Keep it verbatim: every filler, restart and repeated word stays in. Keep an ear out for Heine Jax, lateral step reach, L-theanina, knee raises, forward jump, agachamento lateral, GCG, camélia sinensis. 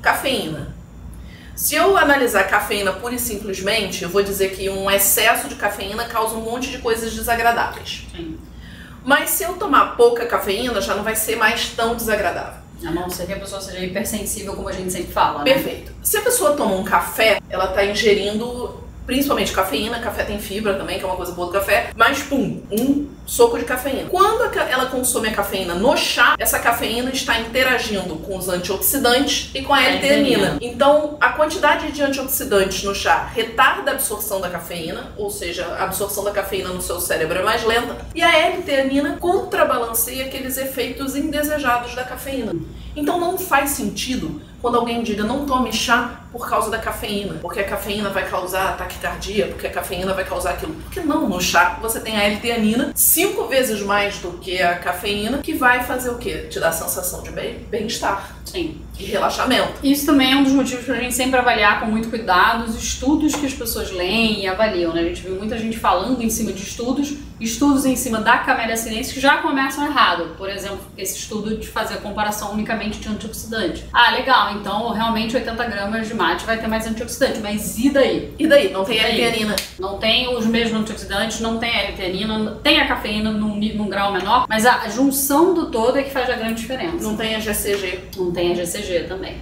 cafeína. Se eu analisar cafeína pura e simplesmente, eu vou dizer que um excesso de cafeína causa um monte de coisas desagradáveis. Sim. Mas se eu tomar pouca cafeína, já não vai ser mais tão desagradável. A não ser que a pessoa seja hipersensível, como a gente sempre fala, né? Perfeito. Se a pessoa toma um café, ela está ingerindo principalmente cafeína, café tem fibra também, que é uma coisa boa do café, mas pum, um soco de cafeína. Quando ela consome a cafeína no chá, essa cafeína está interagindo com os antioxidantes e com a L-theanina. Então, a quantidade de antioxidantes no chá retarda a absorção da cafeína, ou seja, a absorção da cafeína no seu cérebro é mais lenta, e a L-theanina contrabalanceia aqueles efeitos indesejados da cafeína. Então, não faz sentido quando alguém diga não tome chá por causa da cafeína, porque a cafeína vai causar taquicardia, porque a cafeína vai causar aquilo. Porque não, no chá você tem a L-theanina cinco vezes mais do que a cafeína, que vai fazer o quê? Te dar a sensação de bem-estar. Sim. E relaxamento. Isso também é um dos motivos pra gente sempre avaliar com muito cuidado os estudos que as pessoas leem e avaliam, né? A gente viu muita gente falando em cima de estudos, estudos em cima da camélia sinensis que já começam errado. Por exemplo, esse estudo de fazer a comparação unicamente de antioxidante. Ah, legal, então realmente oitenta gramas de mate vai ter mais antioxidante, mas e daí? E daí? Não tem L-theanina. Não tem os mesmos antioxidantes, não tem L-theanina, tem a cafeína num, num grau menor, mas a junção do todo é que faz a grande diferença. Não tem a G C G. Não tem a G C G também.